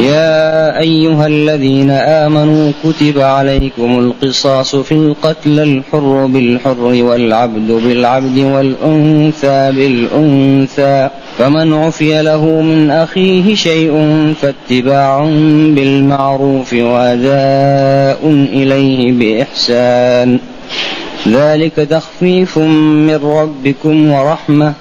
يا أيها الذين آمنوا كتب عليكم القصاص في القتل، الحر بالحر والعبد بالعبد والأنثى بالأنثى، فمن عفي له من أخيه شيء فاتباع بالمعروف وأداء إليه بإحسان، ذلك تخفيف من ربكم ورحمة،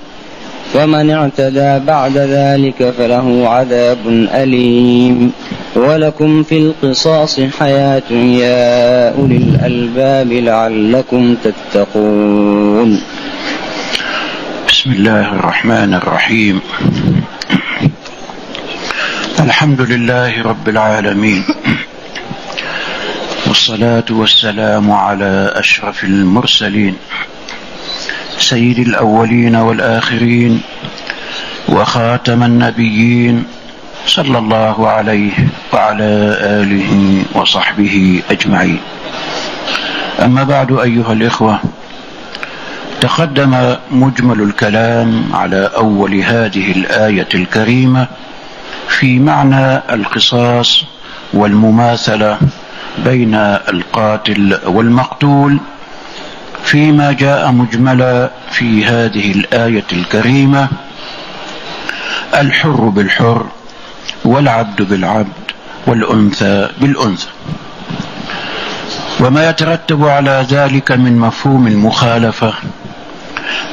فمن اعتدى بعد ذلك فله عذاب أليم، ولكم في القصاص حياة يا أولي الألباب لعلكم تتقون. بسم الله الرحمن الرحيم. الحمد لله رب العالمين، والصلاة والسلام على أشرف المرسلين، سيد الأولين والآخرين، وخاتم النبيين، صلى الله عليه وعلى آله وصحبه أجمعين. أما بعد أيها الإخوة، تقدم مجمل الكلام على أول هذه الآية الكريمة في معنى القصاص والمماثلة بين القاتل والمقتول، فيما جاء مجملا في هذه الآية الكريمة: الحر بالحر والعبد بالعبد والأنثى بالأنثى، وما يترتب على ذلك من مفهوم المخالفة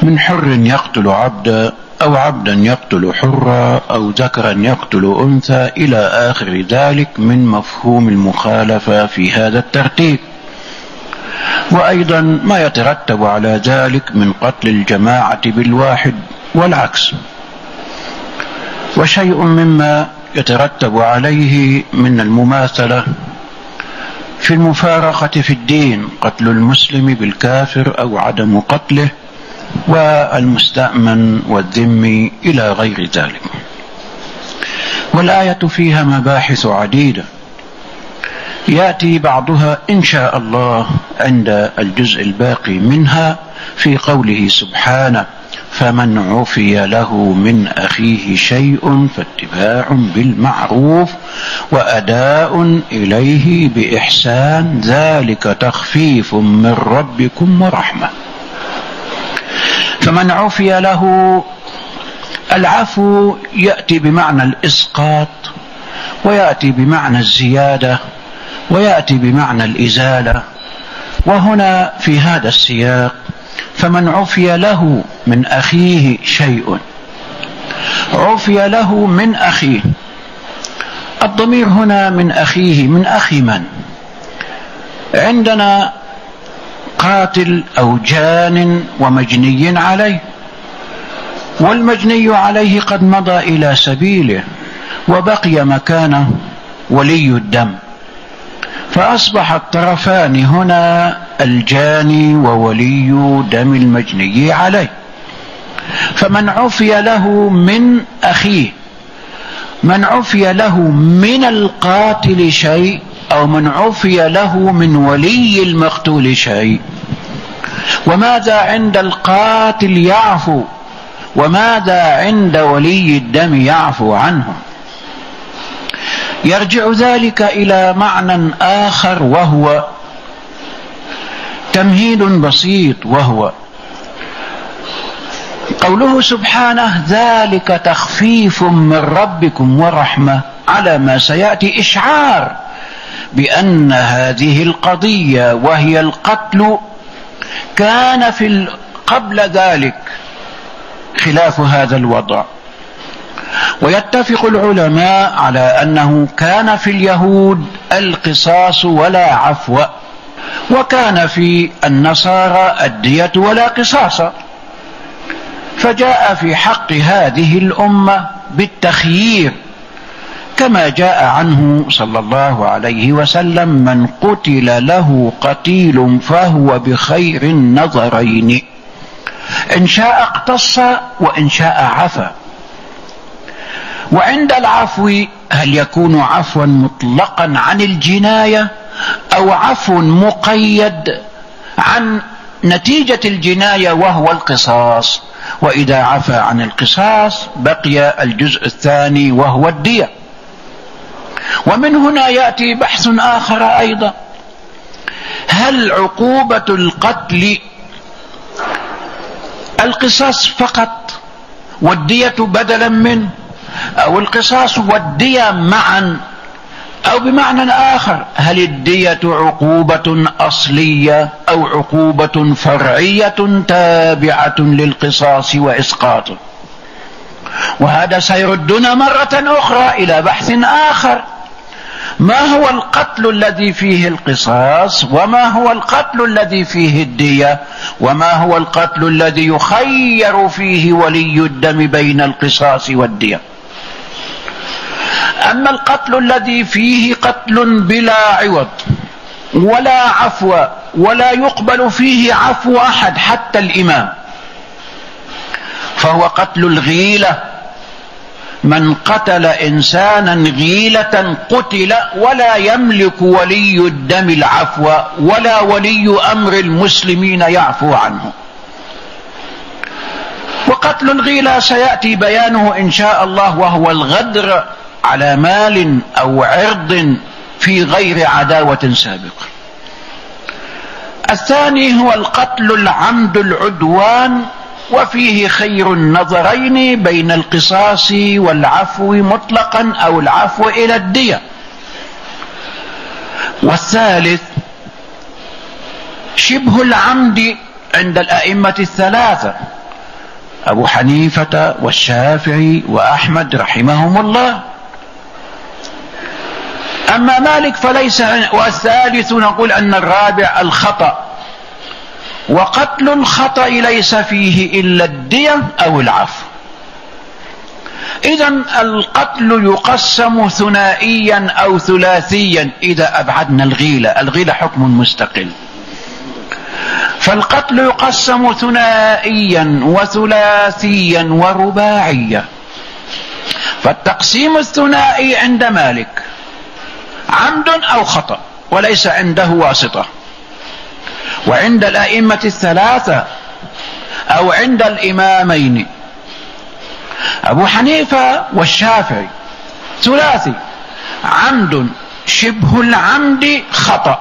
من حر يقتل عبدا أو عبدا يقتل حرا أو ذكرا يقتل أنثى إلى آخر ذلك من مفهوم المخالفة في هذا الترتيب، وأيضا ما يترتب على ذلك من قتل الجماعة بالواحد والعكس، وشيء مما يترتب عليه من المماثلة في المفارقة في الدين، قتل المسلم بالكافر أو عدم قتله، والمستأمن والذمي إلى غير ذلك. والآية فيها مباحث عديدة يأتي بعضها إن شاء الله عند الجزء الباقي منها في قوله سبحانه: فمن عفي له من أخيه شيء فاتباع بالمعروف وأداء إليه بإحسان، ذلك تخفيف من ربكم ورحمة. فمن عفي له، العفو يأتي بمعنى الإسقاط، ويأتي بمعنى الزيادة، ويأتي بمعنى الإزالة، وهنا في هذا السياق فمن عفي له من أخيه شيء، عفي له من أخيه، الضمير هنا من أخيه، من أخي من؟ عندنا قاتل أو جان ومجني عليه، والمجني عليه قد مضى إلى سبيله وبقي مكانه ولي الدم، فأصبح الطرفان هنا الجاني وولي دم المجني عليه، فمن عفي له من أخيه، من عفي له من القاتل شيء أو من عفي له من ولي المقتول شيء. وماذا عند القاتل يعفو، وماذا عند ولي الدم يعفو عنه؟ يرجع ذلك إلى معنى آخر، وهو تمهيد بسيط، وهو قوله سبحانه: ذلك تخفيف من ربكم ورحمة، على ما سيأتي إشعار بأن هذه القضية وهي القتل كان قبل ذلك خلاف هذا الوضع. ويتفق العلماء على أنه كان في اليهود القصاص ولا عفو، وكان في النصارى الدية ولا قصاص، فجاء في حق هذه الأمة بالتخيير، كما جاء عنه صلى الله عليه وسلم: من قتل له قتيل فهو بخير النظرين، إن شاء اقتص وإن شاء عفا. وعند العفو هل يكون عفوا مطلقا عن الجناية أو عفو مقيد عن نتيجة الجناية وهو القصاص؟ وإذا عفا عن القصاص بقي الجزء الثاني وهو الدية. ومن هنا يأتي بحث آخر أيضا، هل عقوبة القتل القصاص فقط والدية بدلا منه، أو القصاص والدية معا، أو بمعنى آخر هل الدية عقوبة أصلية أو عقوبة فرعية تابعة للقصاص وإسقاطه؟ وهذا سيردنا مرة أخرى إلى بحث آخر، ما هو القتل الذي فيه القصاص، وما هو القتل الذي فيه الدية، وما هو القتل الذي يخير فيه ولي الدم بين القصاص والدية؟ أما القتل الذي فيه قتل بلا عوض ولا عفو ولا يقبل فيه عفو أحد حتى الإمام، فهو قتل الغيلة، من قتل إنسانا غيلة قتل ولا يملك ولي الدم العفو ولا ولي أمر المسلمين يعفو عنه. وقتل الغيلة سيأتي بيانه إن شاء الله، وهو الغدر على مال أو عرض في غير عداوة سابقة. الثاني هو القتل العمد العدوان، وفيه خير النظرين بين القصاص والعفو مطلقا أو العفو إلى الدية. والثالث شبه العمد عند الأئمة الثلاثة أبو حنيفة والشافعي وأحمد رحمهم الله. أما مالك فليس، والثالث نقول أن الرابع الخطأ، وقتل الخطأ ليس فيه إلا الدية أو العفو. إذن القتل يقسم ثنائيا أو ثلاثيا إذا أبعدنا الغيلة، الغيلة حكم مستقل، فالقتل يقسم ثنائيا وثلاثيا ورباعيا. فالتقسيم الثنائي عند مالك عمد أو خطأ وليس عنده واسطة، وعند الأئمة الثلاثة أو عند الإمامين أبو حنيفة والشافعي ثلاثي، عمد شبه العمد خطأ،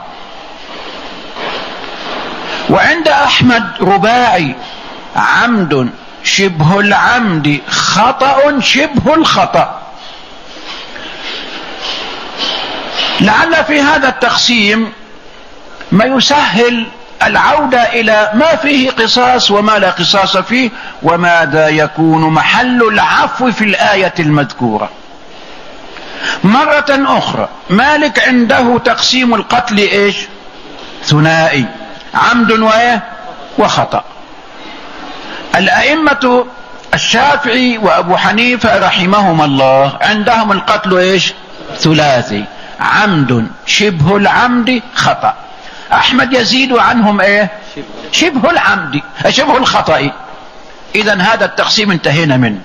وعند أحمد رباعي عمد شبه العمد خطأ شبه الخطأ. لعل في هذا التقسيم ما يسهل العودة إلى ما فيه قصاص وما لا قصاص فيه، وماذا يكون محل العفو في الآية المذكورة. مرة أخرى مالك عنده تقسيم القتل إيش؟ ثنائي، عمد وخطأ. الأئمة الشافعي وأبو حنيفة رحمهم الله عندهم القتل إيش؟ ثلاثي، عمد شبه العمد خطأ. أحمد يزيد عنهم إيه؟ شبه العمد، شبه الخطأ. إذن هذا التقسيم انتهينا منه.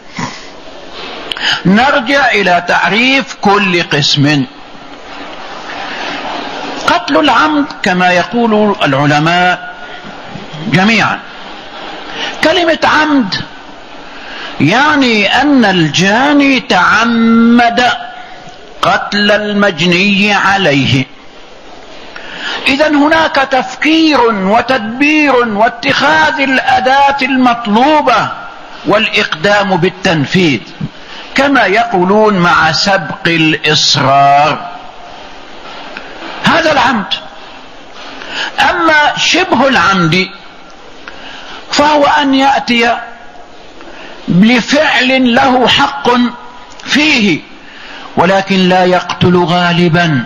نرجع إلى تعريف كل قسم. قتل العمد كما يقول العلماء جميعا، كلمة عمد يعني أن الجاني تعمد قتل المجني عليه. إذن هناك تفكير وتدبير واتخاذ الأداة المطلوبة والإقدام بالتنفيذ، كما يقولون مع سبق الإصرار. هذا العمد. أما شبه العمد فهو أن يأتي لفعل له حق فيه ولكن لا يقتل غالبا،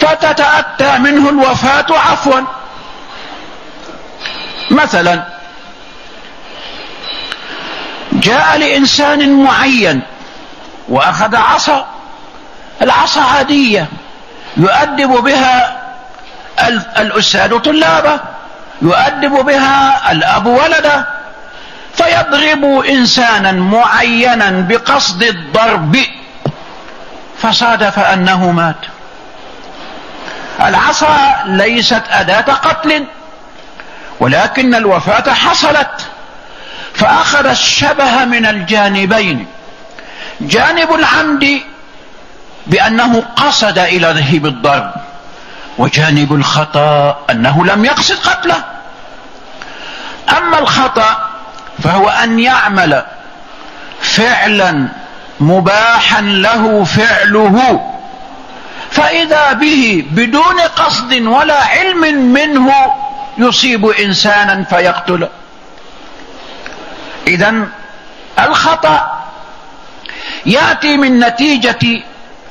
فتتأتى منه الوفاة عفوا. مثلا جاء لإنسان معين وأخذ عصا، العصا عادية يؤدب بها الأستاذ طلابه، يؤدب بها الأب ولده، فيضرب إنسانا معينا بقصد الضرب، فصادف أنه مات. العصا ليست أداة قتل ولكن الوفاة حصلت، فأخذ الشبه من الجانبين، جانب العمد بأنه قصد إليه بالضرب، وجانب الخطأ أنه لم يقصد قتله. أما الخطأ فهو أن يعمل فعلا مباحا له فعله، فإذا به بدون قصد ولا علم منه يصيب إنسانا فيقتله. إذن الخطأ يأتي من نتيجة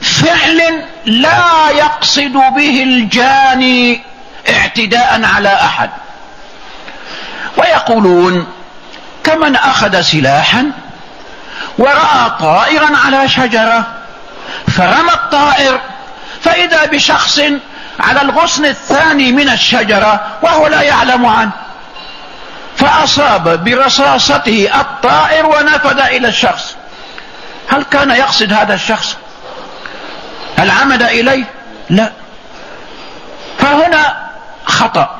فعل لا يقصد به الجاني اعتداء على أحد. ويقولون كمن أخذ سلاحا ورأى طائرا على شجرة فرمى الطائر، فإذا بشخص على الغصن الثاني من الشجرة وهو لا يعلم عنه، فأصاب برصاصته الطائر ونفذ إلى الشخص. هل كان يقصد هذا الشخص؟ هل عمد إليه؟ لا. فهنا خطأ،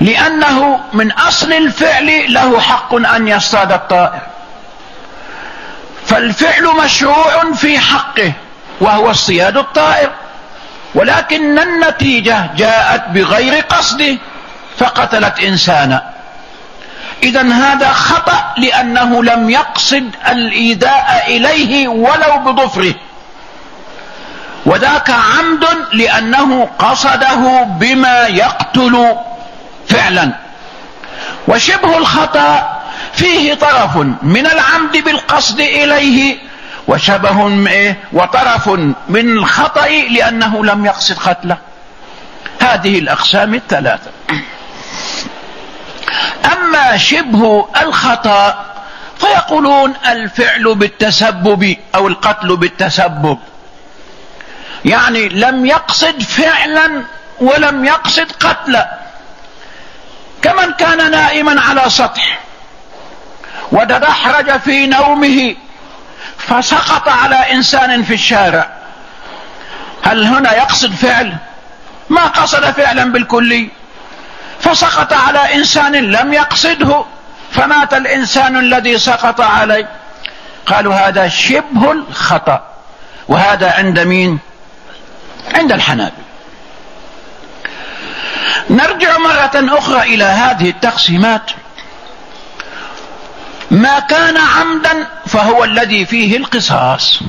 لأنه من أصل الفعل له حق أن يصطاد الطائر، فالفعل مشروع في حقه وهو اصطياد الطائر، ولكن النتيجة جاءت بغير قصده فقتلت إنسانا. إذن هذا خطأ لأنه لم يقصد الإيذاء إليه ولو بضفره، وذاك عمد لأنه قصده بما يقتل فعلا. وشبه الخطأ فيه طرف من العمد بالقصد إليه وطرف من الخطأ لأنه لم يقصد قتله. هذه الأقسام الثلاثة. أما شبه الخطأ فيقولون الفعل بالتسبب أو القتل بالتسبب، يعني لم يقصد فعلا ولم يقصد قتلا، كمن كان نائما على سطح وتدحرج في نومه فسقط على إنسان في الشارع. هل هنا يقصد فعل؟ ما قصد فعلا بالكلي، فسقط على إنسان لم يقصده فمات الإنسان الذي سقط عليه. قالوا هذا شبه الخطأ. وهذا عند مين؟ عند الحنابلة. نرجع مرة أخرى إلى هذه التقسيمات. ما كان عمدا فهو الذي فيه القصاص،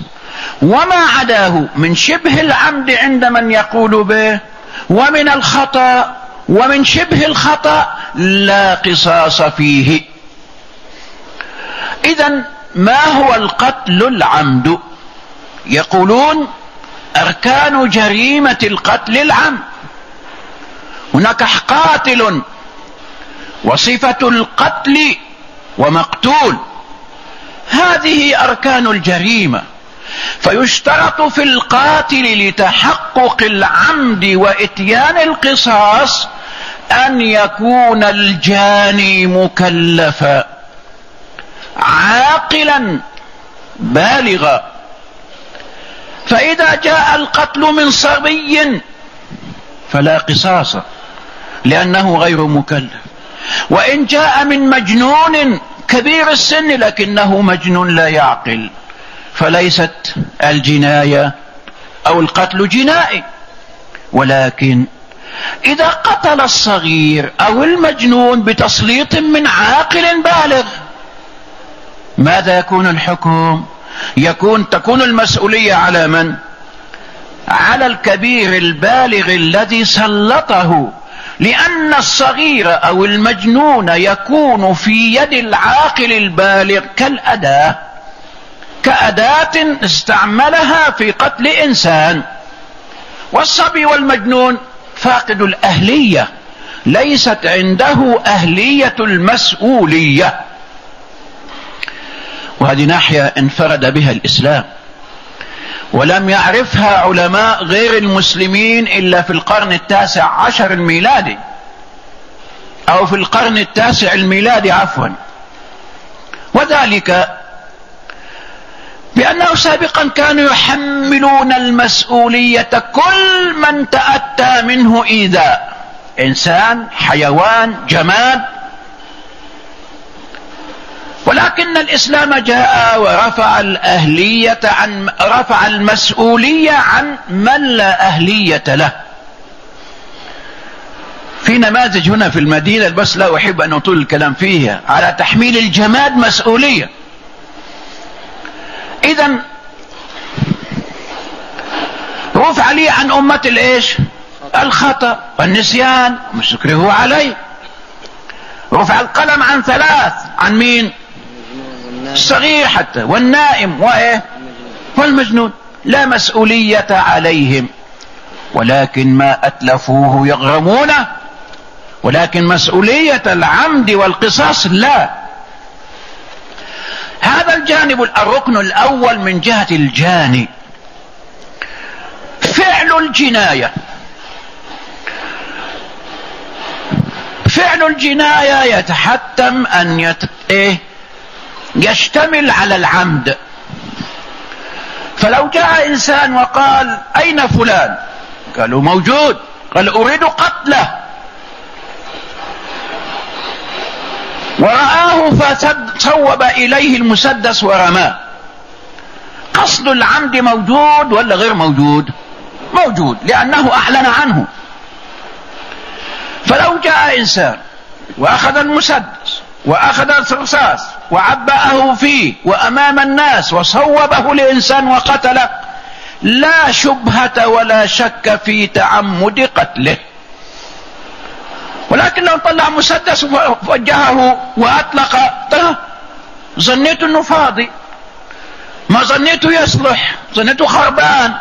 وما عداه من شبه العمد عند من يقول به، ومن الخطأ ومن شبه الخطأ لا قصاص فيه. إذن ما هو القتل العمد؟ يقولون أركان جريمة القتل العمد. هناك قاتل وصفة القتل ومقتول، هذه أركان الجريمة، فيشترط في القاتل لتحقق العمد وإتيان القصاص أن يكون الجاني مكلفا عاقلا بالغا. فإذا جاء القتل من صبي فلا قصاص لأنه غير مكلف، وإن جاء من مجنون كبير السن لكنه مجنون لا يعقل فليست الجناية أو القتل جنائي. ولكن إذا قتل الصغير أو المجنون بتسليط من عاقل بالغ ماذا يكون الحكم؟ تكون المسؤولية على من؟ على الكبير البالغ الذي سلطه، لأن الصغير أو المجنون يكون في يد العاقل البالغ كأداة استعملها في قتل إنسان. والصبي والمجنون فاقد الأهلية، ليست عنده أهلية المسؤولية، وهذه ناحية انفرد بها الإسلام ولم يعرفها علماء غير المسلمين إلا في القرن التاسع عشر الميلادي أو في القرن التاسع الميلادي عفوا. وذلك بأنه سابقا كانوا يحملون المسؤولية كل من تأتى منه إيذاء، إنسان، حيوان، جماد، لكن الإسلام جاء ورفع الأهلية عن رفع المسؤولية عن من لا أهلية له. في نماذج هنا في المدينة بس لا أحب أن أطول الكلام فيها على تحميل الجماد مسؤولية. إذن رفع لي عن أمة الإيش؟ الخطأ والنسيان مش يكرهوا عليه. رفع القلم عن ثلاث، عن مين؟ الصغير حتى والنائم وإيه؟ والمجنون، لا مسؤولية عليهم، ولكن ما أتلفوه يغرمونه، ولكن مسؤولية العمد والقصاص لا. هذا الجانب الركن الأول من جهة الجاني. فعل الجناية، فعل الجناية يتحتم أن يشتمل على العمد. فلو جاء إنسان وقال أين فلان؟ قالوا موجود. قال أريد قتله، ورآه فصوب إليه المسدس ورماه. قصد العمد موجود ولا غير موجود؟ موجود، لأنه أعلن عنه. فلو جاء إنسان وأخذ المسدس وأخذ الرصاص وعبأه فيه وأمام الناس وصوبه لإنسان وقتله، لا شبهة ولا شك في تعمد قتله. ولكن لو طلع مسدس ووجهه وأطلق، ظنيته أنه فاضي، ما ظنيته يصلح، ظنيته خربان.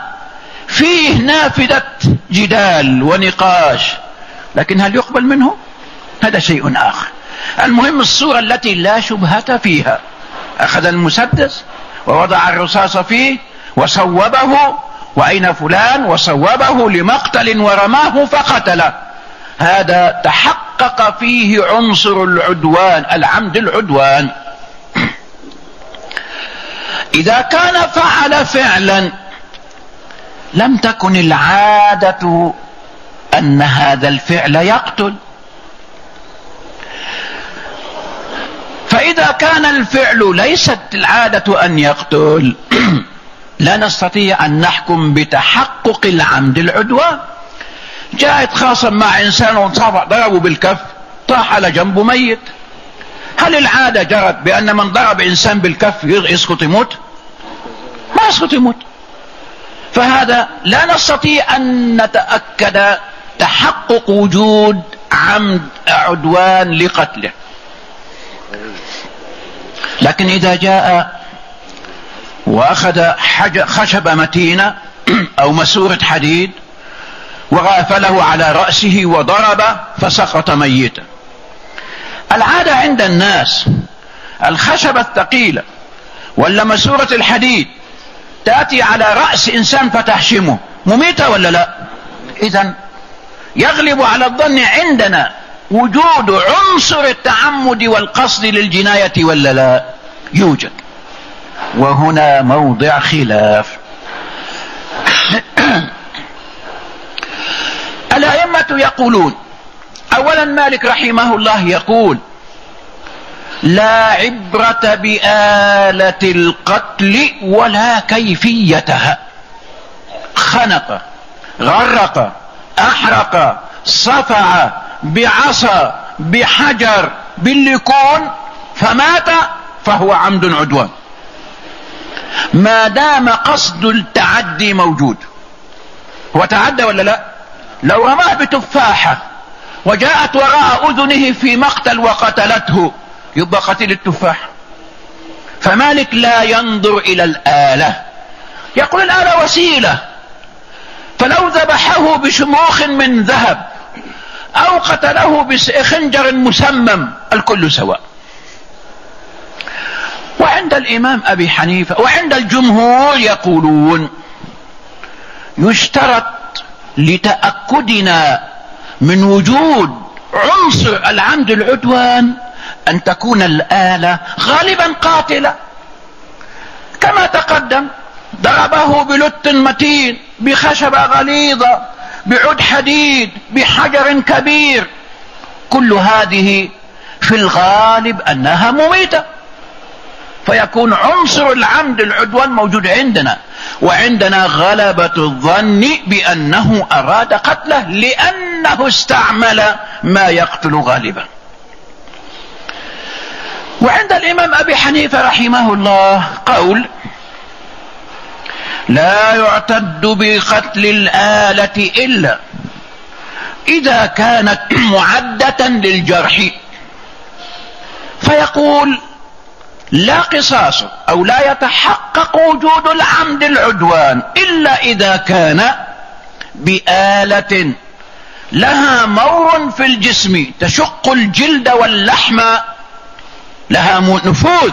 فيه نافذة جدال ونقاش، لكن هل يقبل منه؟ هذا شيء آخر. المهم الصورة التي لا شبهة فيها، أخذ المسدس ووضع الرصاص فيه وصوبه، وأين فلان؟ وصوبه لمقتل ورماه فقتله. هذا تحقق فيه عنصر العدوان، العمد العدوان. إذا كان فعل فعلا لم تكن العادة أن هذا الفعل يقتل، فإذا كان الفعل ليست العادة أن يقتل لا نستطيع أن نحكم بتحقق العمد العدوان. جاءت خاصة مع إنسان ضربه بالكف، طاح على جنبه ميت، هل العادة جرت بأن من ضرب إنسان بالكف يسقط يموت؟ ما يسقط يموت. فهذا لا نستطيع أن نتأكد تحقق وجود عمد عدوان لقتله. لكن إذا جاء وأخذ خشبة متينة أو ماسورة حديد وغافله على رأسه وضربه فسقط ميتا، العادة عند الناس الخشبة الثقيلة ولا ماسورة الحديد تأتي على رأس إنسان فتحشمه، مميتة ولا لا؟ إذن يغلب على الظن عندنا وجود عنصر التعمد والقصد للجناية ولا لا؟ يوجد. وهنا موضع خلاف. الأئمة يقولون، أولا مالك رحمه الله يقول لا عبرة بآلة القتل ولا كيفيتها. خنق، غرق، أحرق، صفع بعصا، بحجر، بالليكون، فمات، فهو عمد عدوان ما دام قصد التعدي موجود. هو تعدى ولا لا؟ لو رماه بتفاحة وجاءت وراء أذنه في مقتل وقتلته، يبقى قتيل التفاح. فمالك لا ينظر إلى الآلة، يقول الآلة وسيلة. فلو ذبحه بشموخ من ذهب أو قتله بخنجر مسمم، الكل سواء. وعند الإمام أبي حنيفة وعند الجمهور يقولون يشترط لتأكدنا من وجود عنصر العمد العدوان أن تكون الآلة غالبا قاتلة، كما تقدم ضربه بلت متين، بخشبة غليظة، بعود حديد، بحجر كبير، كل هذه في الغالب أنها مميتة. فيكون عنصر العمد العدوان موجود عندنا، وعندنا غلبة الظن بأنه أراد قتله لأنه استعمل ما يقتل غالبا. وعند الإمام أبي حنيفة رحمه الله قول: لا يعتد بقتل الآلة إلا إذا كانت معدة للجرح، فيقول لا قصاص أو لا يتحقق وجود العمد العدوان إلا إذا كان بآلة لها مور في الجسم تشق الجلد واللحم، لها نفوذ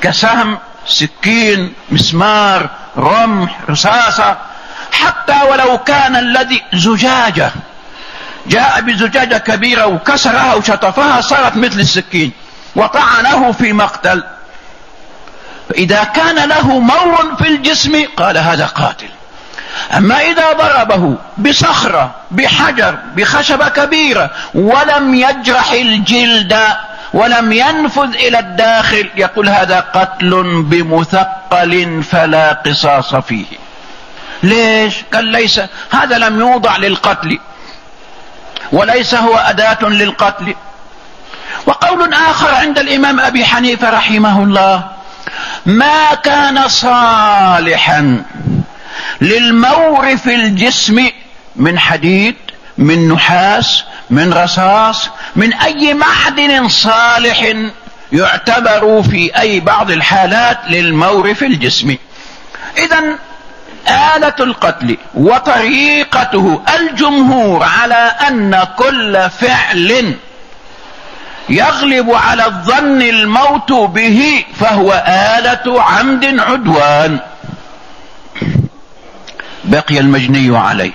كسهم، سكين، مسمار، رمح، رصاصة، حتى ولو كان الذي زجاجة، جاء بزجاجة كبيرة وكسرها وشطفها صارت مثل السكين وطعنه في مقتل، فإذا كان له مور في الجسم قال هذا قاتل. أما إذا ضربه بصخرة، بحجر، بخشبة كبيرة ولم يجرح الجلد ولم ينفذ إلى الداخل، يقول هذا قتل بمثقل فلا قصاص فيه. ليش؟ قال ليس هذا لم يوضع للقتل وليس هو أداة للقتل. وقول آخر عند الإمام أبي حنيفة رحمه الله: ما كان صالحا للمور في الجسم من حديد، من نحاس، من رصاص، من أي معدن صالح يعتبر في أي بعض الحالات للمور في الجسم. إذن آلة القتل وطريقته الجمهور على أن كل فعل يغلب على الظن الموت به فهو آلة عمد عدوان. بقي المجني عليه.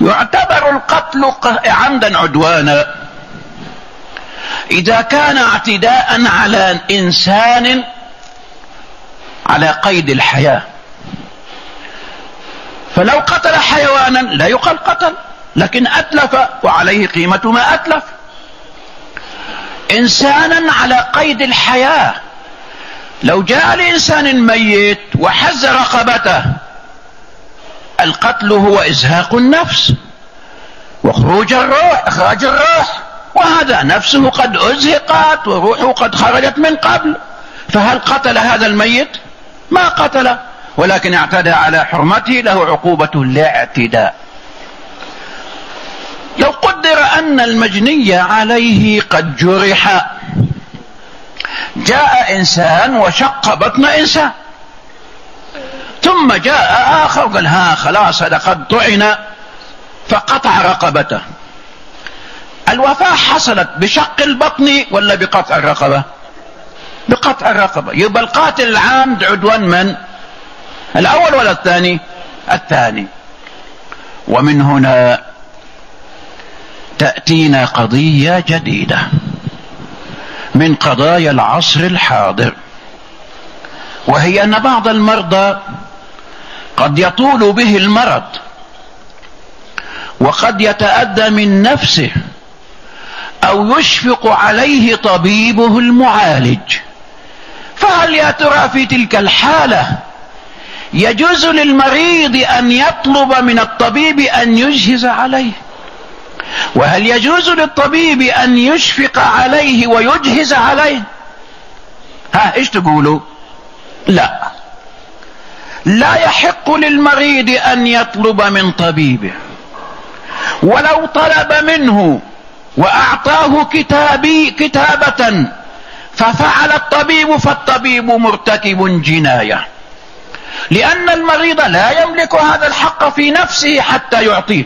يعتبر القتل عمدا عدوانا إذا كان اعتداء على إنسان على قيد الحياة، فلو قتل حيوانا لا يقال قتل، لكن أتلف وعليه قيمة ما أتلف. إنسانا على قيد الحياة، لو جاء لإنسان ميت وحز رقبته، القتل هو إزهاق النفس وخروج الروح، إخراج الروح، وهذا نفسه قد أزهقت وروحه قد خرجت من قبل، فهل قتل هذا الميت؟ ما قتله، ولكن اعتدى على حرمته، له عقوبة الاعتداء. لو قدر أن المجني عليه قد جرح، جاء إنسان وشق بطن إنسان، ثم جاء آخر قال ها خلاص هذا قد طعن فقطع رقبته، الوفاة حصلت بشق البطن ولا بقطع الرقبة؟ بقطع الرقبة. يبقى القاتل العامد عدوان من؟ الأول ولا الثاني؟ الثاني. ومن هنا تأتينا قضية جديدة من قضايا العصر الحاضر، وهي أن بعض المرضى قد يطول به المرض وقد يتأذى من نفسه أو يشفق عليه طبيبه المعالج، فهل يا ترى في تلك الحالة يجوز للمريض أن يطلب من الطبيب أن يجهز عليه؟ وهل يجوز للطبيب أن يشفق عليه ويجهز عليه؟ ها إيش تقولوا؟ لا، لا يحق للمريض أن يطلب من طبيبه، ولو طلب منه وأعطاه كتابة ففعل الطبيب فالطبيب مرتكب جناية، لأن المريض لا يملك هذا الحق في نفسه حتى يعطيه.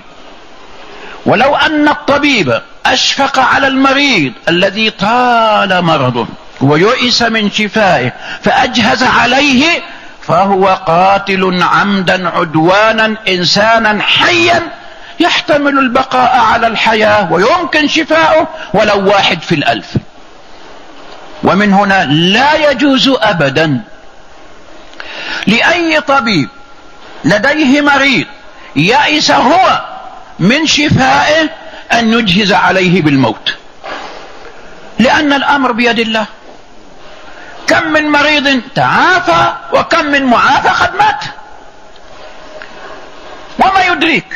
ولو أن الطبيب أشفق على المريض الذي طال مرضه ويئس من شفائه فأجهز عليه، فهو قاتل عمدا عدوانا إنسانا حيا يحتمل البقاء على الحياة ويمكن شفاؤه ولو 1 في 1000. ومن هنا لا يجوز أبدا لأي طبيب لديه مريض يئس هو من شفائه أن يجهز عليه بالموت، لأن الأمر بيد الله، كم من مريض تعافى وكم من معافى قد مات. وما يدريك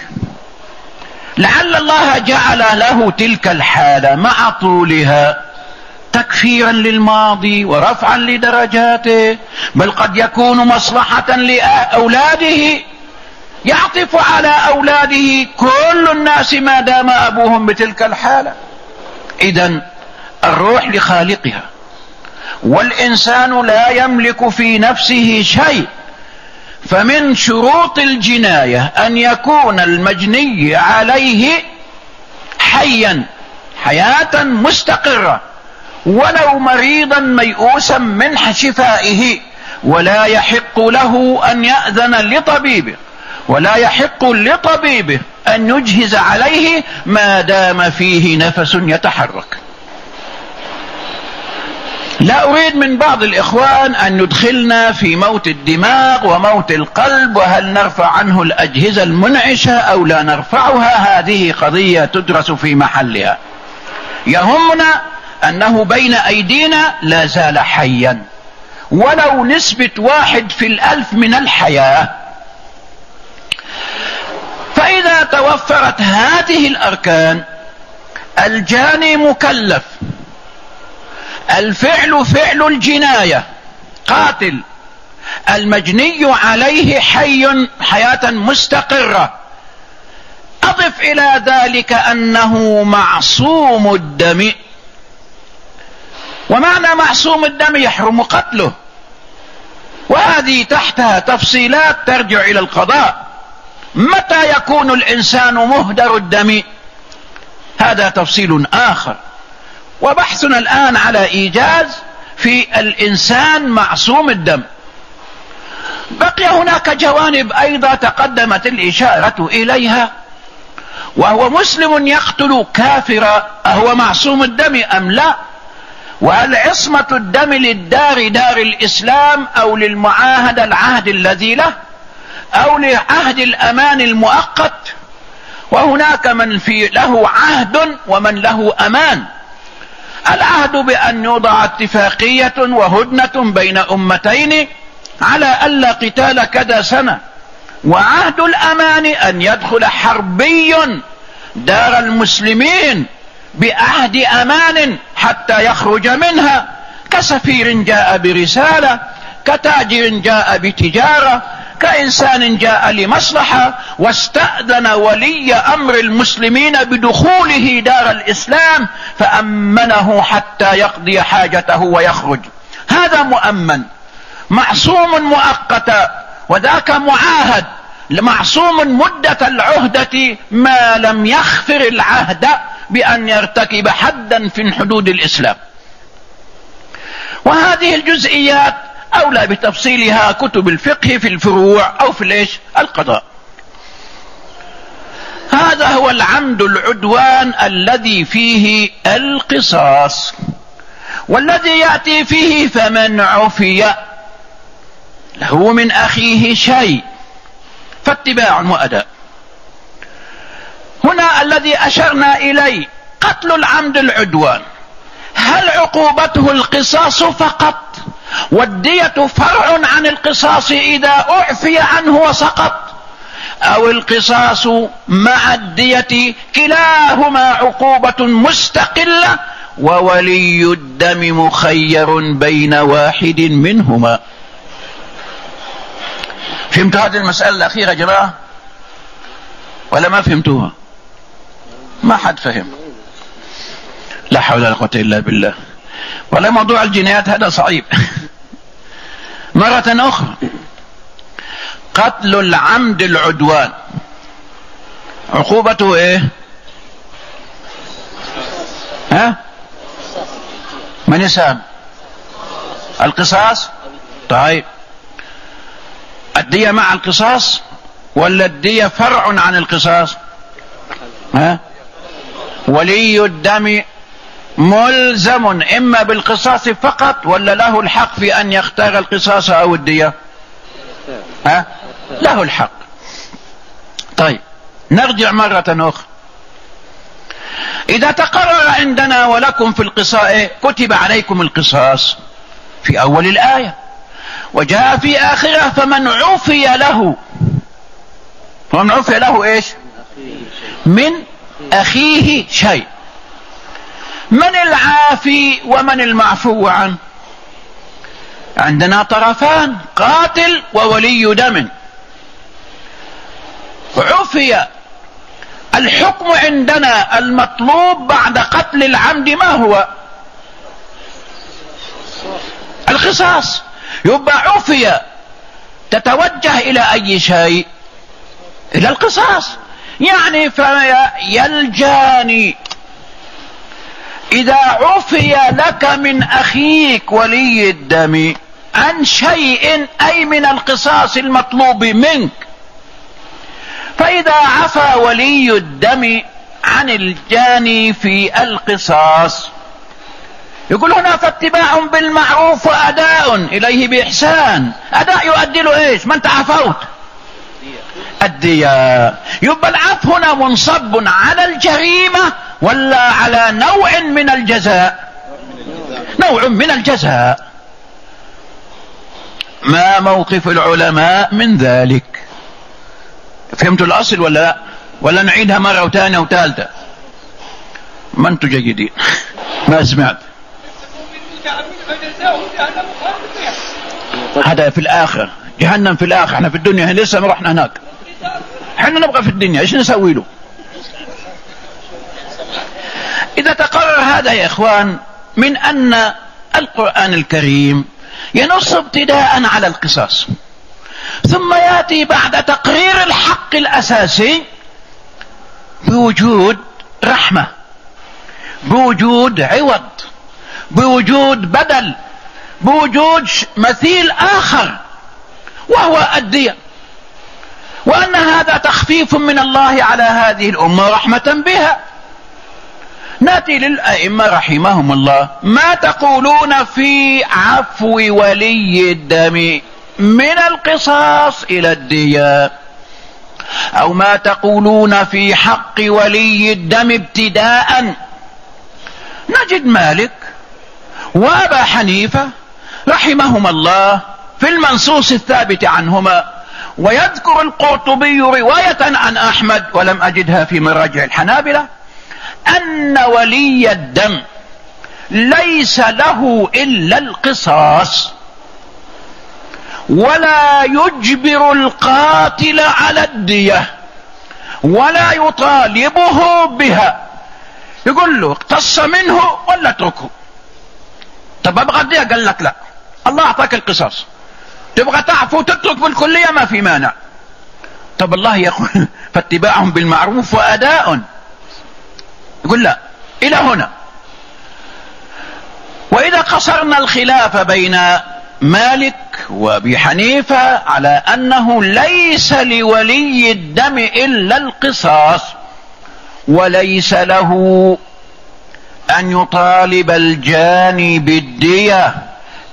لعل الله جعل له تلك الحالة مع طولها تكفيرا للماضي ورفعا لدرجاته، بل قد يكون مصلحة لأولاده، يعطف على أولاده كل الناس ما دام أبوهم بتلك الحالة. إذن الروح لخالقها، والإنسان لا يملك في نفسه شيء، فمن شروط الجناية أن يكون المجني عليه حيا، حياة مستقرة، ولو مريضا ميؤوسا من شفائه، ولا يحق له أن يأذن لطبيبه، ولا يحق لطبيبه أن يجهز عليه ما دام فيه نفس يتحرك. لا أريد من بعض الإخوان أن يدخلنا في موت الدماغ وموت القلب، وهل نرفع عنه الأجهزة المنعشة أو لا نرفعها، هذه قضية تدرس في محلها. يهمنا أنه بين أيدينا لا زال حيا، ولو نسبة 1 في 1000 من الحياة. فإذا توفرت هذه الأركان، الجاني مكلف، الفعل فعل الجناية، قاتل، المجني عليه حي، حياة مستقرة. أضف إلى ذلك أنه معصوم الدم. ومعنى معصوم الدم يحرم قتله، وهذه تحتها تفصيلات ترجع إلى القضاء. متى يكون الإنسان مهدر الدم؟ هذا تفصيل آخر، وبحثنا الآن على إيجاز في الإنسان معصوم الدم. بقي هناك جوانب أيضا تقدمت الإشارة إليها، وهو مسلم يقتل كافرا، أهو معصوم الدم أم لا؟ وهل عصمة الدم للدار دار الإسلام أو للمعاهد العهد الذي له أو لعهد الأمان المؤقت؟ وهناك من في له عهد ومن له أمان. العهد بأن يوضع اتفاقية وهدنة بين أمتين على ألا قتال كذا سنة، وعهد الأمان أن يدخل حربي دار المسلمين بعهد أمان حتى يخرج منها، كسفير جاء برسالة، كتاجر جاء بتجارة، كإنسان جاء لمصلحة، واستأذن ولي أمر المسلمين بدخوله دار الإسلام فأمنه حتى يقضي حاجته ويخرج. هذا مؤمن، معصوم مؤقتا، وذاك معاهد، معصوم مدة العهدة ما لم يخفر العهد بأن يرتكب حدا في حدود الإسلام. وهذه الجزئيات أولى بتفصيلها كتب الفقه في الفروع أو في القضاء. هذا هو العمد العدوان الذي فيه القصاص، والذي يأتي فيه فمن عفي له من أخيه شيء فاتباع وأداء. هنا الذي أشرنا إليه قتل العمد العدوان، هل عقوبته القصاص فقط؟ والدية فرع عن القصاص إذا أعفي عنه وسقط، أو القصاص مع الدية؟ كلاهما عقوبة مستقلة، وولي الدم مخير بين واحد منهما. فهمت هذه المسألة الأخيرة يا جماعة ولا ما فهمتوها؟ ما حد فهم. لا حول ولا قوة إلا بالله. ولا موضوع الجنايات هذا صعيب. مرة أخرى، قتل العمد العدوان عقوبته إيه؟ ها؟ من يسام؟ القصاص؟ طيب الدية مع القصاص ولا الدية فرع عن القصاص؟ ها؟ ولي الدم ملزم إما بالقصاص فقط ولا له الحق في أن يختار القصاص أو الدية؟ ها؟ له الحق. طيب نرجع مرة أخرى. إذا تقرر عندنا ولكم في القصاء كتب عليكم القصاص، في أول الآية. وجاء في آخره فمن عفي له، فمن عفي له إيش؟ من أخيه شيء. من العافي ومن المعفو عنه؟ عندنا طرفان، قاتل وولي دم. عفي، الحكم عندنا المطلوب بعد قتل العمد ما هو؟ القصاص. يبقى عفية تتوجه إلى أي شيء؟ إلى القصاص. يعني فيلجاني، إذا عفي لك من أخيك ولي الدم عن شيء أي من القصاص المطلوب منك، فإذا عفى ولي الدم عن الجاني في القصاص، يقول هنا فاتباع بالمعروف وأداء إليه بإحسان. أداء يؤدي له إيش؟ ما أنت عفوت، الدية. يبقى العفو هنا منصب على الجريمة ولا على نوع من الجزاء؟ نوع من الجزاء. ما موقف العلماء من ذلك؟ فهمتوا الأصل ولا لا؟ ولا نعيدها مرة وثانية وثالثة؟ ما أنتوا جيدين، ما سمعت. هذا في الآخر، جهنم في الآخر. احنا في الدنيا لسه ما رحنا هناك، احنا نبقى في الدنيا. ايش نسوي له إذا تقرر هذا يا إخوان من أن القرآن الكريم ينص ابتداء على القصاص، ثم يأتي بعد تقرير الحق الأساسي بوجود رحمة، بوجود عوض، بوجود بدل، بوجود مثيل آخر وهو الدية، وأن هذا تخفيف من الله على هذه الأمة رحمة بها. نأتي للأئمة رحمهم الله، ما تقولون في عفو ولي الدم من القصاص إلى الدية؟ أو ما تقولون في حق ولي الدم ابتداء؟ نجد مالك وأبا حنيفة رحمهما الله في المنصوص الثابت عنهما، ويذكر القرطبي رواية عن أحمد ولم أجدها في مراجع الحنابلة أن ولي الدم ليس له إلا القصاص، ولا يجبر القاتل على الدية ولا يطالبه بها، يقول له اقتص منه ولا اتركه. طب ابغى الدية، قال لك لا، الله اعطاك القصاص، تبغى تعفو تترك بالكلية ما في مانع. طب الله يقول فاتباعهم بالمعروف وأداء، يقول لا إلى هنا. وإذا قصرنا الخلاف بين مالك وأبي حنيفة على أنه ليس لولي الدم إلا القصاص، وليس له أن يطالب الجاني بالدية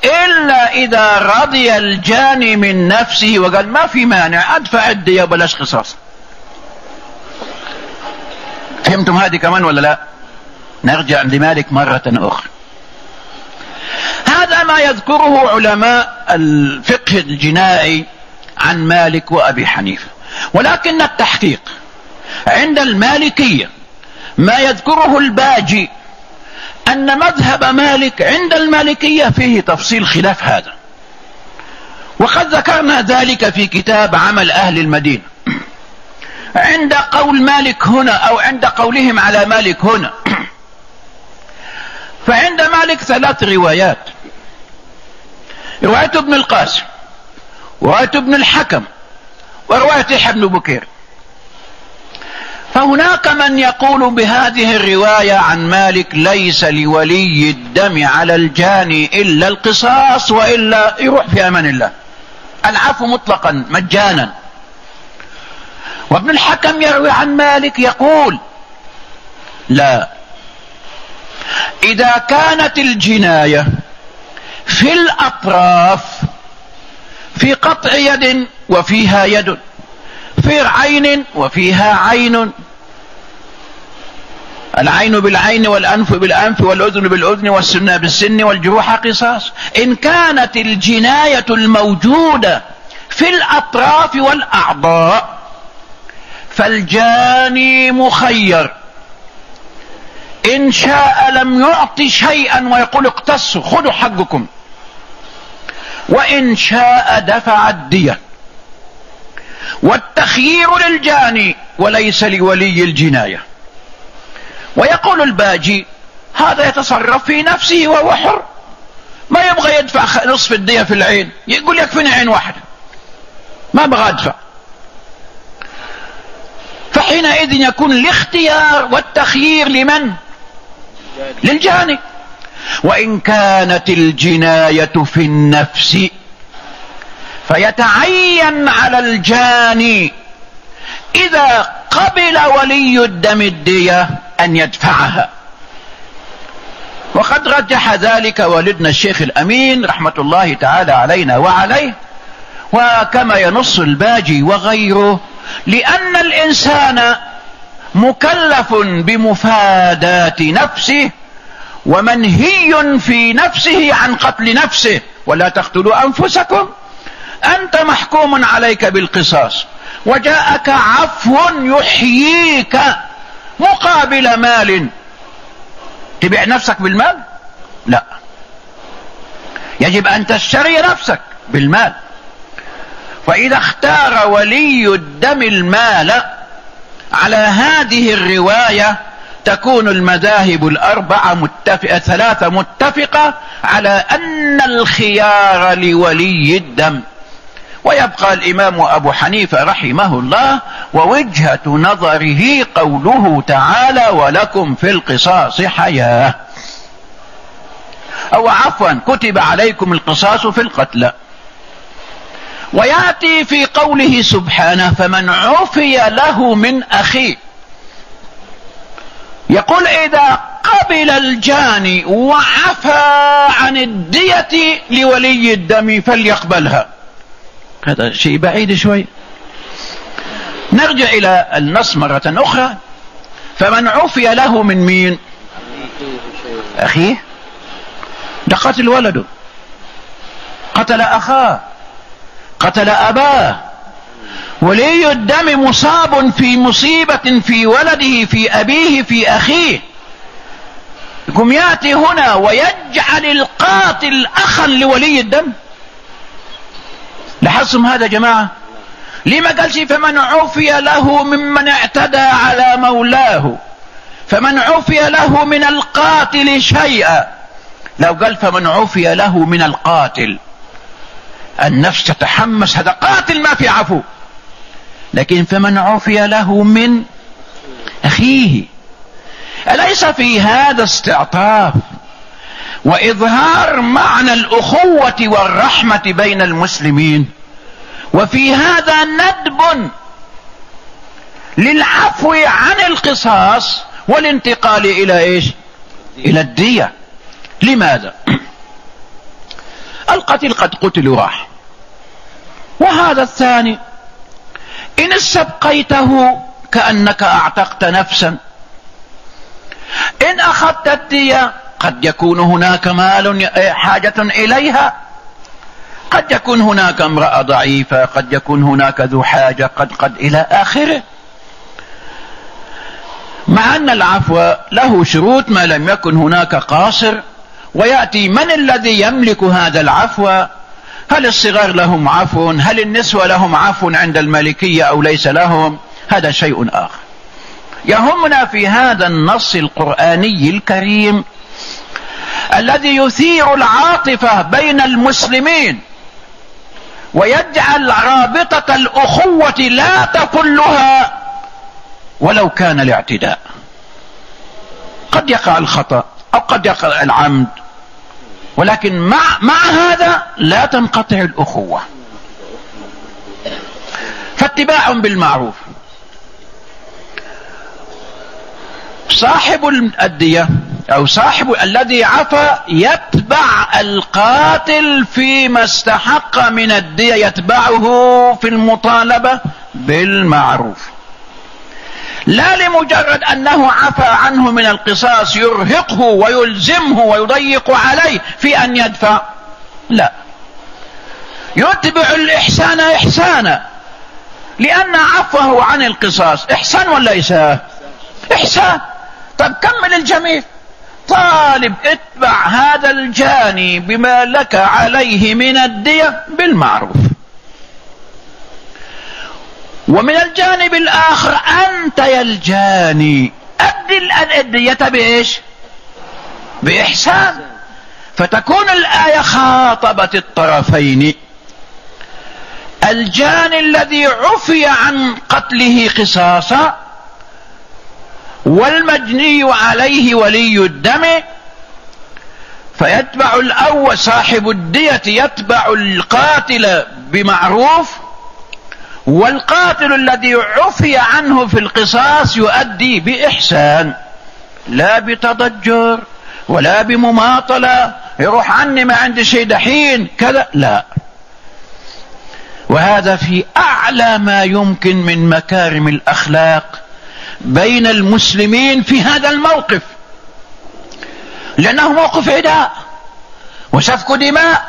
إلا إذا رضي الجاني من نفسه وقال ما في مانع أدفع الدية بلاش قصاص. فهمتم هذه كمان ولا لا؟ نرجع لمالك مرة أخرى. هذا ما يذكره علماء الفقه الجنائي عن مالك وأبي حنيفة، ولكن التحقيق عند المالكية ما يذكره الباجي، أن مذهب مالك عند المالكية فيه تفصيل خلاف هذا، وقد ذكرنا ذلك في كتاب عمل أهل المدينة. عند قول مالك هنا أو عند قولهم على مالك هنا، فعند مالك ثلاث روايات: رواية ابن القاسم، ورواية ابن الحكم، ورواية يحيى بن بكير. فهناك من يقول بهذه الرواية عن مالك ليس لولي الدم على الجاني إلا القصاص، وإلا يروح في أمان الله، العفو مطلقا مجانا. وابن الحكم يروي عن مالك يقول لا، إذا كانت الجناية في الأطراف، في قطع يد وفيها يد، في عين وفيها عين، العين بالعين والأنف بالأنف والأذن بالأذن والسن بالسن والجروح قصاص. إن كانت الجناية الموجودة في الأطراف والأعضاء فالجاني مخير، إن شاء لم يعطي شيئا ويقول اقتصوا خذوا حقكم، وإن شاء دفع الدية. والتخيير للجاني وليس لولي الجناية. ويقول الباجي هذا يتصرف في نفسه وهو حر، ما يبغى يدفع نصف الدية في العين، يقول يكفيني عين واحدة ما ابغى ادفع. فحينئذ يكون الاختيار والتخيير لمن؟ للجاني. وإن كانت الجناية في النفس فيتعين على الجاني إذا قبل ولي الدم الدية أن يدفعها. وقد رجح ذلك والدنا الشيخ الأمين رحمة الله تعالى علينا وعليه، وكما ينص الباجي وغيره، لأن الإنسان مكلف بمفادات نفسه ومنهي في نفسه عن قتل نفسه، ولا تقتلوا أنفسكم، أنت محكوم عليك بالقصاص، وجاءك عفو يحييك مقابل مال. تبيع نفسك بالمال؟ لا، يجب أن تشتري نفسك بالمال. فإذا اختار ولي الدم المال على هذه الرواية تكون المذاهب الأربعة ثلاثة متفقة على أن الخيار لولي الدم. ويبقى الإمام أبو حنيفة رحمه الله ووجهة نظره قوله تعالى ولكم في القصاص حياة، أو عفوا كتب عليكم القصاص في القتلى. ويأتي في قوله سبحانه فمن عفي له من أخيه، يقول إذا قبل الجاني وعفى عن الدية لولي الدم فليقبلها. هذا شيء بعيد شوي. نرجع إلى النص مرة أخرى، فمن عفي له من مين؟ أخيه. ده قتل ولده، قتل أخاه، قتل أباه. ولي الدم مصاب في مصيبة في ولده في أبيه في أخيه، يقوم يأتي هنا ويجعل القاتل أخا لولي الدم. لاحظتم هذا جماعة؟ لما قالش فمن عفي له ممن اعتدى على مولاه، فمن عفي له من القاتل شيئا. لو قال فمن عفي له من القاتل، النفس تتحمس هذا قاتل ما في عفو. لكن فمن عفي له من أخيه، أليس في هذا استعطاف وإظهار معنى الأخوة والرحمة بين المسلمين؟ وفي هذا ندب للعفو عن القصاص والانتقال إلى إيش؟ إلى الدية. لماذا؟ القتل قد قتل راح، وهذا الثاني إن استبقيته كأنك أعتقت نفسا، إن أخذت الدية قد يكون هناك مال حاجة إليها، قد يكون هناك امرأة ضعيفة، قد يكون هناك ذو حاجة، قد إلى آخره. مع أن العفو له شروط ما لم يكن هناك قاصر. ويأتي من الذي يملك هذا العفو؟ هل الصغار لهم عفو؟ هل النسوة لهم عفو عند المالكية أو ليس لهم؟ هذا شيء آخر. يهمنا في هذا النص القرآني الكريم الذي يثير العاطفة بين المسلمين ويجعل رابطة الأخوة لا تكلها ولو كان الاعتداء. قد يقع الخطأ أو قد يقع العمد، ولكن مع هذا لا تنقطع الأخوة. فاتباع بالمعروف. صاحب الدية أو صاحب الذي عفى يتبع القاتل فيما استحق من الدية، يتبعه في المطالبة بالمعروف. لا لمجرد أنه عفى عنه من القصاص يرهقه ويلزمه ويضيق عليه في أن يدفع، لا، يتبع الإحسان إحسانا، لأن عفوه عن القصاص إحسان ولا إساءة؟ إحسان. طب كمل الجميل، طالب اتبع هذا الجاني بما لك عليه من الدية بالمعروف، ومن الجانب الآخر أنت يا الجاني أدي الدية بإيش؟ بإحسان، فتكون الآية خاطبت الطرفين، الجاني الذي عفي عن قتله قصاصا والمجني عليه ولي الدم، فيتبع الأول صاحب الدية يتبع القاتل بمعروف، والقاتل الذي عفي عنه في القصاص يؤدي بإحسان، لا بتضجر ولا بمماطلة، يروح عني ما عندي شيء دحين كذا، لا. وهذا في أعلى ما يمكن من مكارم الأخلاق بين المسلمين في هذا الموقف، لأنه موقف عداء وسفك دماء،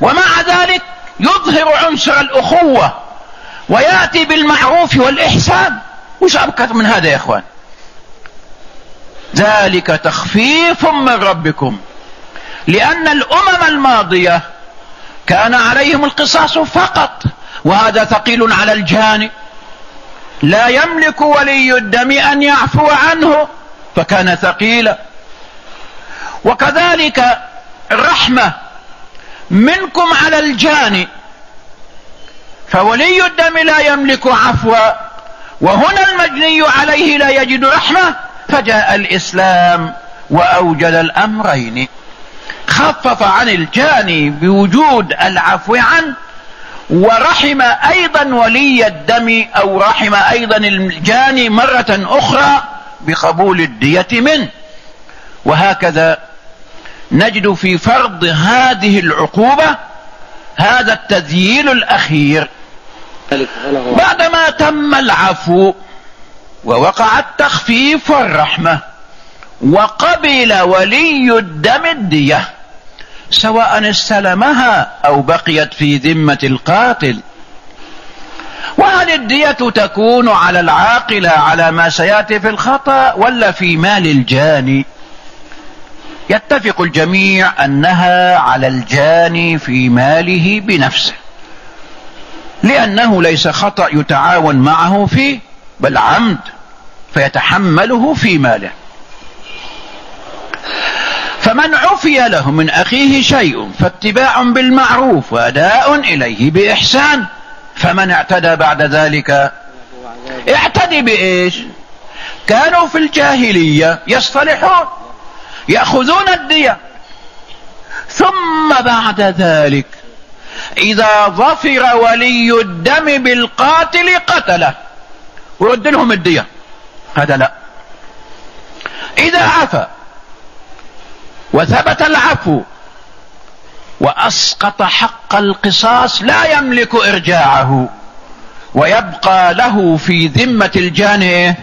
ومع ذلك يظهر عنصر الأخوة ويأتي بالمعروف والإحسان. وش أبكر من هذا يا إخوان؟ ذلك تخفيف من ربكم، لأن الأمم الماضية كان عليهم القصاص فقط، وهذا ثقيل على الجاني، لا يملك ولي الدم أن يعفو عنه فكان ثقيلا. وكذلك الرحمة منكم على الجاني، فولي الدم لا يملك عفوا، وهنا المجني عليه لا يجد رحمة، فجاء الإسلام وأوجد الأمرين، خفف عن الجاني بوجود العفو عنه، ورحم أيضا ولي الدم، أو رحم أيضا الجاني مرة أخرى بقبول الدية منه. وهكذا نجد في فرض هذه العقوبة هذا التذييل الأخير، بعدما تم العفو ووقع التخفيف والرحمة وقبل ولي الدم الدية، سواء استلمها أو بقيت في ذمة القاتل. وهل الدية تكون على العاقلة على ما سيأتي في الخطأ، ولا في مال الجاني؟ يتفق الجميع أنها على الجاني في ماله بنفسه، لأنه ليس خطأ يتعاون معه فيه، بل عمد فيتحمله في ماله. فمن عفي له من أخيه شيء فاتباع بالمعروف وأداء إليه بإحسان، فمن اعتدى بعد ذلك اعتدي بإيش؟ كانوا في الجاهلية يصطلحون، يأخذون الدية، ثم بعد ذلك إذا ظفر ولي الدم بالقاتل قتله ورد لهم الدية. هذا لا، إذا عفى وثبت العفو وأسقط حق القصاص لا يملك إرجاعه، ويبقى له في ذمة الجاني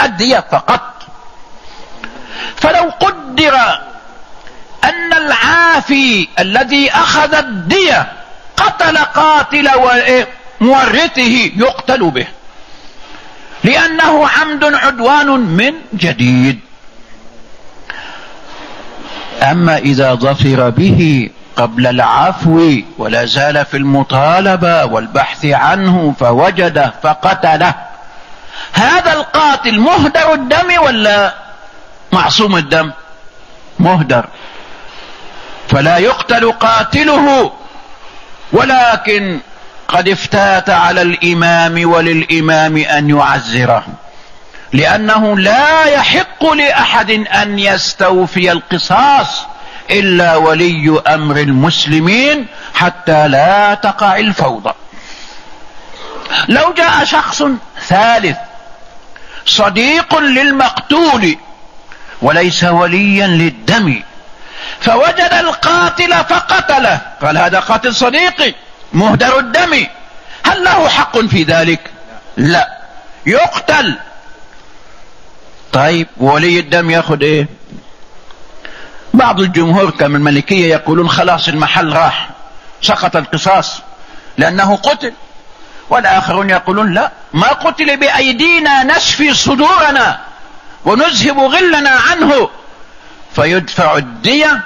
الدية فقط. فلو قدر أن العافي الذي أخذ الدية قتل قاتل مورثه يقتل به، لأنه عمد عدوان من جديد. أما إذا ظفر به قبل العفو ولا زال في المطالبة والبحث عنه فوجده فقتله، هذا القاتل مهدر الدم ولا معصوم الدم؟ مهدر، فلا يقتل قاتله، ولكن قد افتات على الإمام، وللإمام أن يعزره، لأنه لا يحق لأحد أن يستوفي القصاص إلا ولي أمر المسلمين حتى لا تقع الفوضى. لو جاء شخص ثالث صديق للمقتول وليس وليا للدم فوجد القاتل فقتله، قال هذا قاتل صديقي مهدر الدم، هل له حق في ذلك؟ لا، يقتل طيب ولي الدم ياخذ ايه؟ بعض الجمهور كمن الملكية يقولون خلاص المحل راح، سقط القصاص لأنه قتل، والآخرون يقولون لا، ما قتل بأيدينا نشفي صدورنا ونذهب غلنا عنه، فيدفع الدية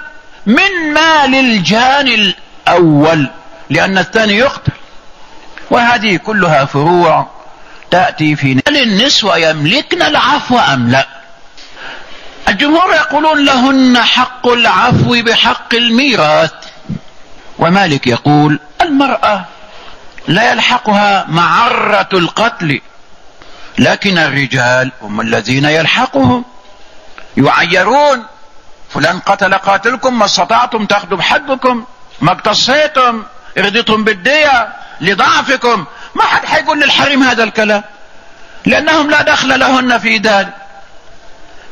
من مال الجان الأول لأن الثاني يقتل. وهذه كلها فروع تأتي في هل النسوة يملكن العفو أم لا؟ الجمهور يقولون لهن حق العفو بحق الميراث، ومالك يقول المرأة لا يلحقها معرة القتل، لكن الرجال هم الذين يلحقهم، يعيرون، فلان قتل قاتلكم، ما استطعتم تاخذوا بحقكم، ما اقتصيتم، رضيتم بالدية لضعفكم. ما حد حيقول للحريم هذا الكلام لأنهم لا دخل لهن في ذلك.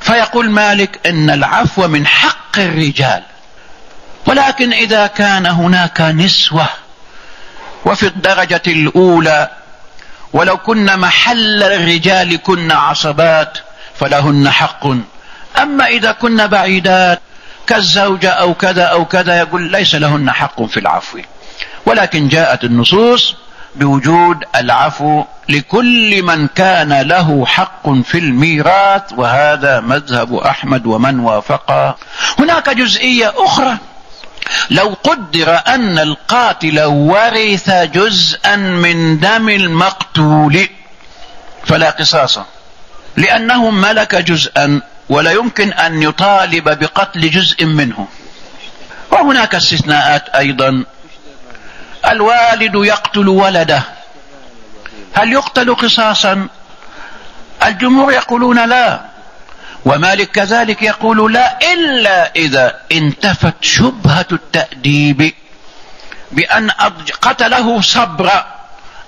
فيقول مالك إن العفو من حق الرجال، ولكن إذا كان هناك نسوة وفي الدرجة الأولى ولو كن محل الرجال كن عصبات فلهن حق، أما إذا كن بعيدات كالزوجة أو كذا أو كذا يقول ليس لهن حق في العفو. ولكن جاءت النصوص بوجود العفو لكل من كان له حق في الميراث، وهذا مذهب أحمد ومن وافقه. هناك جزئية أخرى، لو قدر أن القاتل ورث جزءا من دم المقتول فلا قصاص، لأنه ملك جزءا ولا يمكن أن يطالب بقتل جزء منه. وهناك استثناءات أيضا، الوالد يقتل ولده، هل يقتل قصاصا؟ الجمهور يقولون لا، ومالك كذلك يقول لا، إلا إذا انتفت شبهة التأديب بأن قتله صبرا،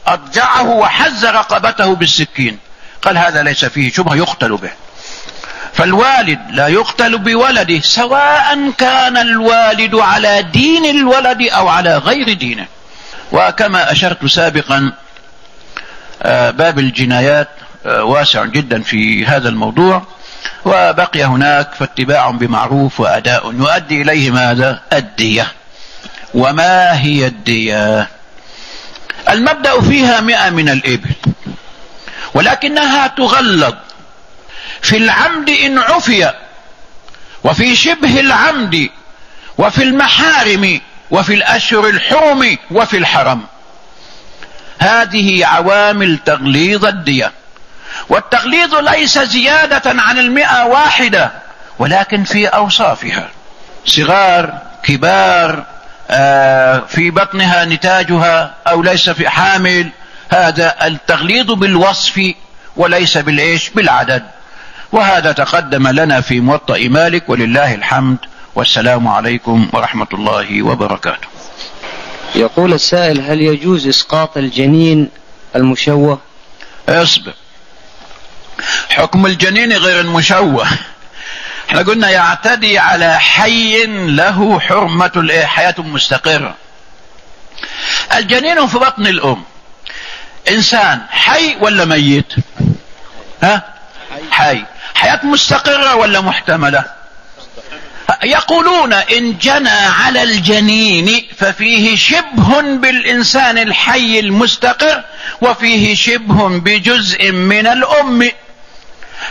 أضجعه وحز رقبته بالسكين، قال هذا ليس فيه شبهة يقتل به. فالوالد لا يقتل بولده سواء كان الوالد على دين الولد أو على غير دينه. وكما أشرت سابقا باب الجنايات واسع جدا في هذا الموضوع، وبقي هناك فاتباع بمعروف وأداء يؤدي إليه ماذا؟ الدية. وما هي الدية؟ المبدأ فيها 100 من الإبل، ولكنها تغلظ في العمد إن عفي، وفي شبه العمد، وفي المحارم، وفي الأشهر الحرم، وفي الحرم. هذه عوامل تغليظ الدية. والتغليظ ليس زيادة عن 100 واحدة، ولكن في أوصافها، صغار كبار، في بطنها نتاجها أو ليس في حامل، هذا التغليظ بالوصف وليس بالعيش بالعدد. وهذا تقدم لنا في موطأ مالك، ولله الحمد، والسلام عليكم ورحمة الله وبركاته. يقول السائل: هل يجوز إسقاط الجنين المشوه؟ اصبر، حكم الجنين غير المشوه، احنا قلنا يعتدي على حي له حرمة حياة مستقرة. الجنين في بطن الأم إنسان حي ولا ميت؟ ها؟ حي. حياة مستقرة ولا محتملة؟ يقولون إن جنى على الجنين ففيه شبه بالإنسان الحي المستقر، وفيه شبه بجزء من الأم،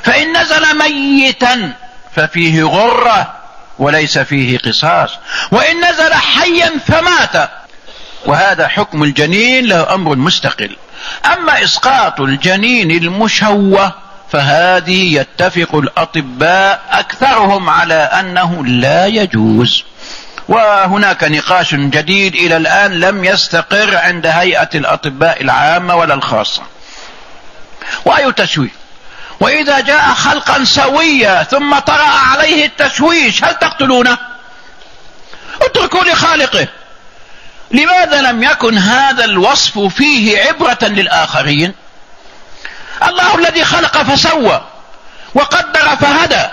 فإن نزل ميتا ففيه غرة وليس فيه قصاص، وإن نزل حيا فمات، وهذا حكم الجنين له أمر مستقل. أما إسقاط الجنين المشوه فهذه يتفق الأطباء أكثرهم على أنه لا يجوز، وهناك نقاش جديد إلى الآن لم يستقر عند هيئة الأطباء العامة ولا الخاصة. وأي تشويه؟ وإذا جاء خلقا سويا ثم طرأ عليه التشويش هل تقتلونه؟ اتركوا لخالقه. لماذا لم يكن هذا الوصف فيه عبرة للآخرين؟ الله الذي خلق فسوى وقدر فهدى،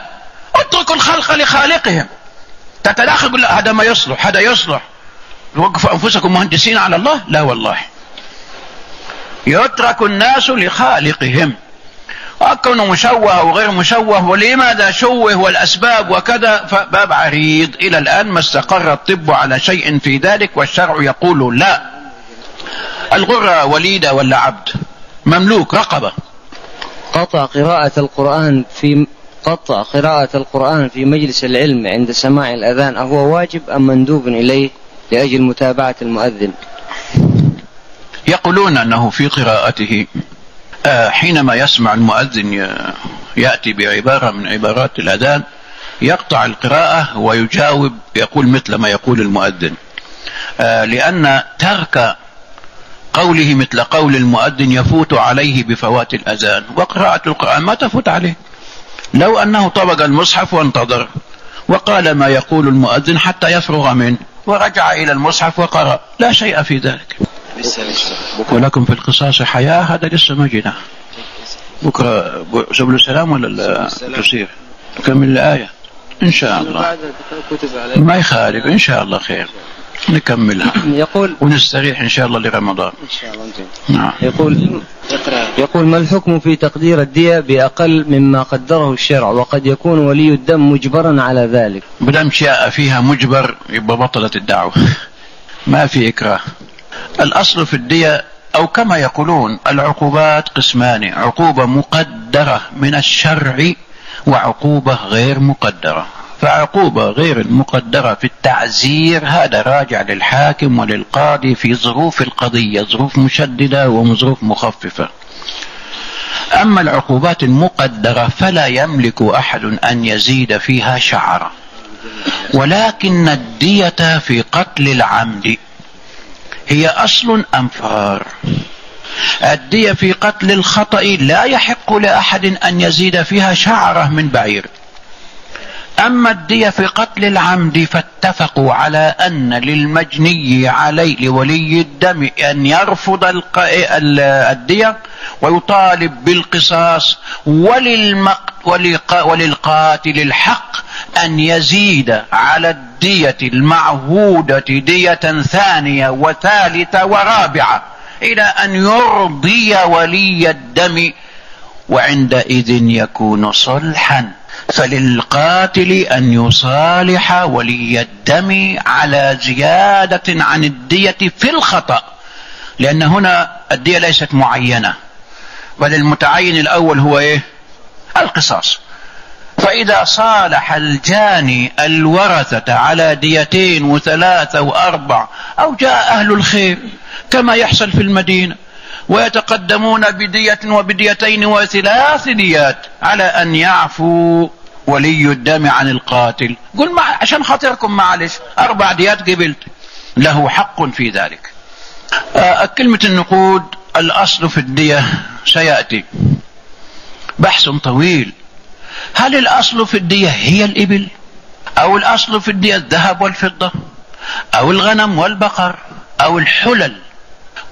اتركوا الخلق لخالقهم. تتداخل بالله هذا ما يصلح هذا يصلح، وقفوا أنفسكم مهندسين على الله، لا والله، يترك الناس لخالقهم. وكونه مشوه وغير مشوه ولماذا شوه والأسباب وكذا، فباب عريض إلى الآن ما استقر الطب على شيء في ذلك، والشرع يقول لا. الغرة وليدة ولا عبد؟ مملوك، رقبة. قطع قراءة القرآن في مجلس العلم عند سماع الأذان أهو واجب أم مندوب إليه لأجل متابعة المؤذن؟ يقولون أنه في قراءته حينما يسمع المؤذن يأتي بعبارة من عبارات الأذان يقطع القراءة ويجاوب، يقول مثل ما يقول المؤذن، لأن ترك قوله مثل قول المؤذن يفوت عليه بفوات الأذان، وقراءة القرآن ما تفوت عليه. لو أنه طبق المصحف وانتظر وقال ما يقول المؤذن حتى يفرغ منه ورجع إلى المصحف وقرأ، لا شيء في ذلك. ولكم في القصاص حياة، هذا لسه ما جينا. بكرة سبل السلام ولا التفسير؟ نكمل الآية إن شاء الله، ما يخالف إن شاء الله خير، نكملها ونستريح إن شاء الله لرمضان إن شاء الله. نعم. يقول ما الحكم في تقدير الدية بأقل مما قدره الشرع وقد يكون ولي الدم مجبرا على ذلك؟ بدم شاء فيها مجبر يبقى بطلت الدعوة، ما في إكراه. الأصل في الدية، أو كما يقولون العقوبات قسمان: عقوبة مقدرة من الشرع وعقوبة غير مقدرة. فعقوبة غير المقدرة في التعزير هذا راجع للحاكم وللقاضي في ظروف القضية، ظروف مشددة وظروف مخففة. أما العقوبات المقدرة فلا يملك أحد أن يزيد فيها شعرا، ولكن الدية في قتل العمد هي أصل أم فرع؟ الدية في قتل الخطأ لا يحق لأحد أن يزيد فيها شعرة من بعير. أما الدية في قتل العمد فاتفقوا على أن للمجني عليه لولي الدم أن يرفض الدية ويطالب بالقصاص، وللقاتل الحق أن يزيد على الدية المعهودة دية ثانية وثالثة ورابعة إلى أن يرضي ولي الدم، وعندئذ يكون صلحا. فللقاتل أن يصالح ولي الدم على زيادة عن الدية في الخطأ، لأن هنا الدية ليست معينة بل المتعين الأول هو إيه؟ القصاص. فإذا صالح الجاني الورثة على ديتين وثلاثة وأربع، أو جاء أهل الخير كما يحصل في المدينة ويتقدمون بدية وبديتين وثلاث ديات على أن يعفو ولي الدم عن القاتل، قل عشان خاطركم معلش 4 ديات قبلت، له حق في ذلك. كلمة النقود الأصل في الدية سيأتي بحث طويل، هل الأصل في الدية هي الإبل، أو الأصل في الدية الذهب والفضة، أو الغنم والبقر، أو الحلل؟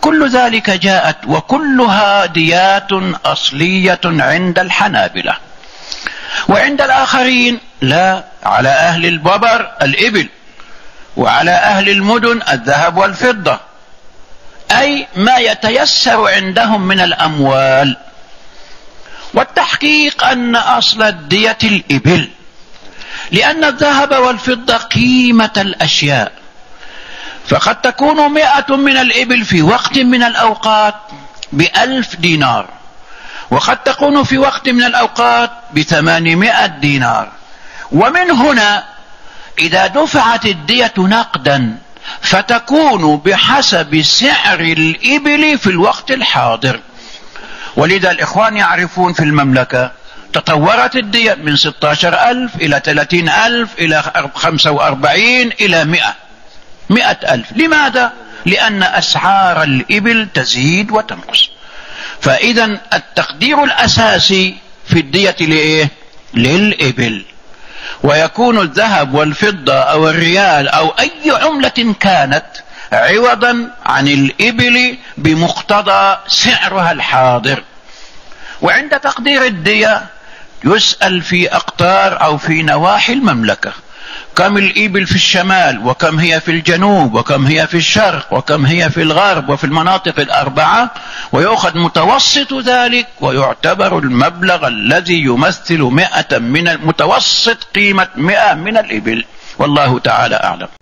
كل ذلك جاءت وكلها ديات أصلية عند الحنابلة، وعند الآخرين لا، على أهل الببر الإبل، وعلى أهل المدن الذهب والفضة، أي ما يتيسر عندهم من الأموال. والتحقيق أن أصل الدية الإبل، لأن الذهب والفضة قيمة الأشياء، فقد تكون 100 من الإبل في وقت من الأوقات ب1000 دينار، وقد تكون في وقت من الأوقات ب800 دينار. ومن هنا إذا دفعت الدية نقدا فتكون بحسب سعر الإبل في الوقت الحاضر. ولذا الإخوان يعرفون في المملكة تطورت الدية من 16000 إلى 30000 إلى 45 إلى 100,000. لماذا؟ لأن أسعار الإبل تزيد وتنقص. فإذا التقدير الأساسي في الدية لإيه؟ للإبل. ويكون الذهب والفضة أو الريال أو أي عملة كانت عوضا عن الإبل بمقتضى سعرها الحاضر. وعند تقدير الدية يسأل في أقطار أو في نواحي المملكة، كم الإبل في الشمال، وكم هي في الجنوب، وكم هي في الشرق، وكم هي في الغرب، وفي المناطق الأربعة، ويؤخذ متوسط ذلك، ويعتبر المبلغ الذي يمثل 100 من متوسط قيمة 100 من الإبل، والله تعالى أعلم.